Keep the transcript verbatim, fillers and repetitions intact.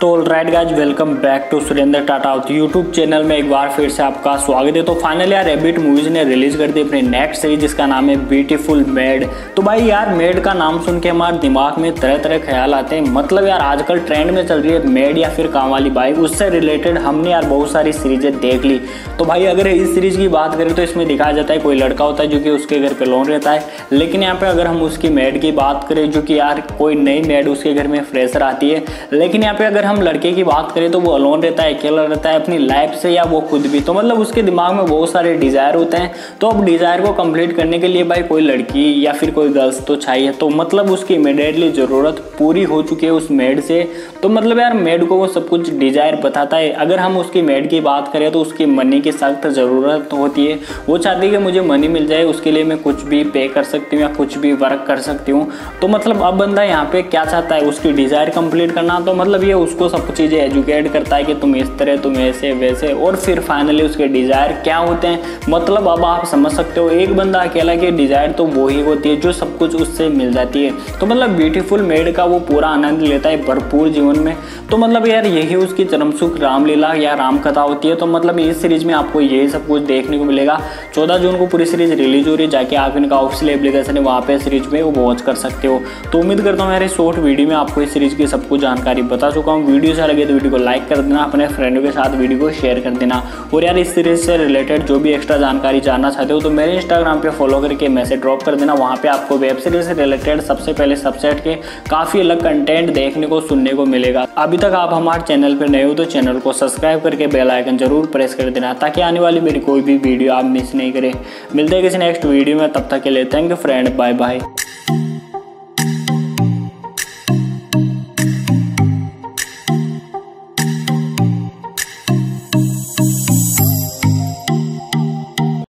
तो all right guys, welcome back to Surendra Tatawat YouTube channel में एक बार फिर से आपका स्वागत है। तो फाइनली यार रैबिट मूवीज़ ने रिलीज़ कर दी अपनी नेक्स्ट सीरीज जिसका नाम है ब्यूटीफुल मेड। तो भाई यार मेड का नाम सुन के हमारे दिमाग में तरह तरह ख्याल आते हैं। मतलब यार आजकल ट्रेंड में चल रही है मेड या फिर काम वाली बाई, उससे रिलेटेड हमने यार बहुत सारी सीरीज़ें देख ली। तो भाई अगर इस सीरीज़ की बात करें तो इसमें दिखाया जाता है कोई लड़का होता है जो कि उसके घर पर लोन रहता है, लेकिन यहाँ पर अगर हम उसकी मेड की बात करें जो कि यार कोई नई मेड उसके घर में फ्रेशर आती है, लेकिन यहाँ पर अगर हम लड़के की बात करें तो वो अलोन रहता है, अकेला रहता है अपनी लाइफ से या वो खुद भी। तो मतलब उसके दिमाग में बहुत सारे डिज़ायर होते हैं। तो अब डिज़ायर को कंप्लीट करने के लिए भाई कोई लड़की या फिर कोई गर्ल्स तो चाहिए। तो मतलब उसकी इमीडिएटली ज़रूरत पूरी हो चुकी है उस मेड से। तो मतलब यार मेड को वो सब कुछ डिज़ायर बताता है। अगर हम उसकी मेड की बात करें तो उसकी मनी की सख्त ज़रूरत होती है। वो चाहती है कि मुझे मनी मिल जाए, उसके लिए मैं कुछ भी पे कर सकती हूँ या कुछ भी वर्क कर सकती हूँ। तो मतलब अब बंदा यहाँ पर क्या चाहता है, उसकी डिज़ायर कंप्लीट करना। तो मतलब ये उसको सब चीज़ें एजुकेट करता है कि तुम इस तरह, तुम ऐसे वैसे, और फिर फाइनली उसके डिज़ायर क्या होते हैं। मतलब अब आप समझ सकते हो एक बंदा अकेला के डिज़ायर तो वो ही होती है जो सब कुछ उससे मिल जाती है। तो मतलब ब्यूटीफुल मेड का वो पूरा आनंद लेता है भरपूर जीवन में। तो मतलब यार यही उसकी चरमसुख रामलीला या राम कथा होती है। तो मतलब इस सीरीज़ में आपको यही सब कुछ देखने को मिलेगा। चौदह जून को पूरी सीरीज़ रिलीज हो रही है, जाके आप इनका ऑफिशियल एप्लीकेशन है वहाँ पर सीरीज़ में वो वॉच कर सकते हो। तो उम्मीद करता हूँ मेरे शॉर्ट वीडियो में आपको इस सीरीज़ की सब कुछ जानकारी बता चुका हूँ। वीडियो अच्छा लगे तो वीडियो को लाइक कर देना, अपने फ्रेंडों के साथ वीडियो को शेयर कर देना। और यार इस सीरीज से रिलेटेड जो भी एक्स्ट्रा जानकारी जानना चाहते हो तो मेरे इंस्टाग्राम पे फॉलो करके मैसेज ड्रॉप कर देना। वहाँ पे आपको वेब सीरीज से रिलेटेड सबसे पहले सबसेट के काफ़ी अलग कंटेंट देखने को सुनने को मिलेगा। अभी तक आप हमारे चैनल पर नए हो तो चैनल को सब्सक्राइब करके बेल आइकन जरूर प्रेस कर देना ताकि आने वाली मेरी कोई भी वीडियो आप मिस नहीं करें। मिलते हैं किसी नेक्स्ट वीडियो में, तब तक के लिए thank you friend, bye bye.